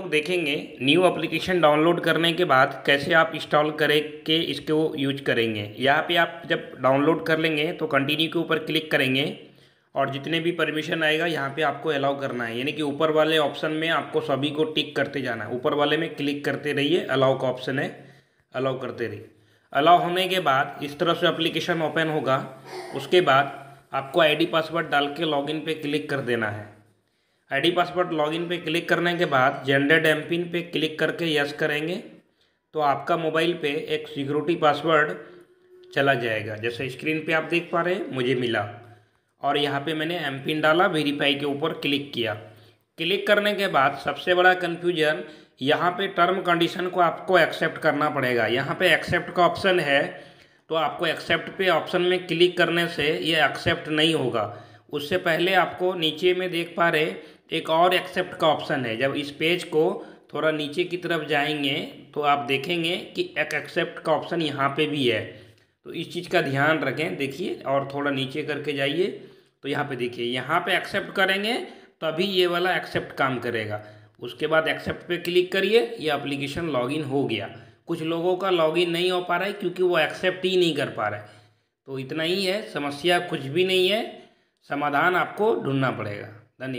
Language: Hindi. लोग देखेंगे न्यू एप्लीकेशन डाउनलोड करने के बाद कैसे आप इंस्टॉल करें के इसको यूज करेंगे। यहाँ पे आप जब डाउनलोड कर लेंगे तो कंटिन्यू के ऊपर क्लिक करेंगे और जितने भी परमिशन आएगा यहाँ पे आपको अलाउ करना है, यानी कि ऊपर वाले ऑप्शन में आपको सभी को टिक करते जाना है। ऊपर वाले में क्लिक करते रहिए, अलाउ का ऑप्शन है, अलाउ करते रहिए। अलाउ होने के बाद इस तरह से एप्लीकेशन ओपन होगा। उसके बाद आपको आईडी पासवर्ड डाल के लॉगिन पे क्लिक कर देना है। आईडी पासवर्ड लॉगिन पे क्लिक करने के बाद जनरेट एमपिन पे क्लिक करके यस करेंगे तो आपका मोबाइल पे एक सिक्योरिटी पासवर्ड चला जाएगा। जैसे स्क्रीन पे आप देख पा रहे हैं मुझे मिला और यहाँ पे मैंने एमपिन डाला, वेरीफाई के ऊपर क्लिक किया। क्लिक करने के बाद सबसे बड़ा कन्फ्यूजन यहाँ पे टर्म कंडीशन को आपको एक्सेप्ट करना पड़ेगा। यहाँ पे एक्सेप्ट का ऑप्शन है तो आपको एक्सेप्ट पे ऑप्शन में क्लिक करने से ये एक्सेप्ट नहीं होगा। उससे पहले आपको नीचे में देख पा रहे एक और एक्सेप्ट का ऑप्शन है। जब इस पेज को थोड़ा नीचे की तरफ जाएंगे तो आप देखेंगे कि एक एक्सेप्ट का ऑप्शन यहाँ पे भी है, तो इस चीज़ का ध्यान रखें। देखिए और थोड़ा नीचे करके जाइए तो यहाँ पे देखिए, यहाँ पे एक्सेप्ट करेंगे तभी ये वाला एक्सेप्ट काम करेगा। उसके बाद एक्सेप्ट पे क्लिक करिए, ये एप्लीकेशन लॉगिन हो गया। कुछ लोगों का लॉगिन नहीं हो पा रहा है क्योंकि वो एक्सेप्ट ही नहीं कर पा रहे। तो इतना ही है, समस्या कुछ भी नहीं है, समाधान आपको ढूंढना पड़ेगा। धन्यवाद।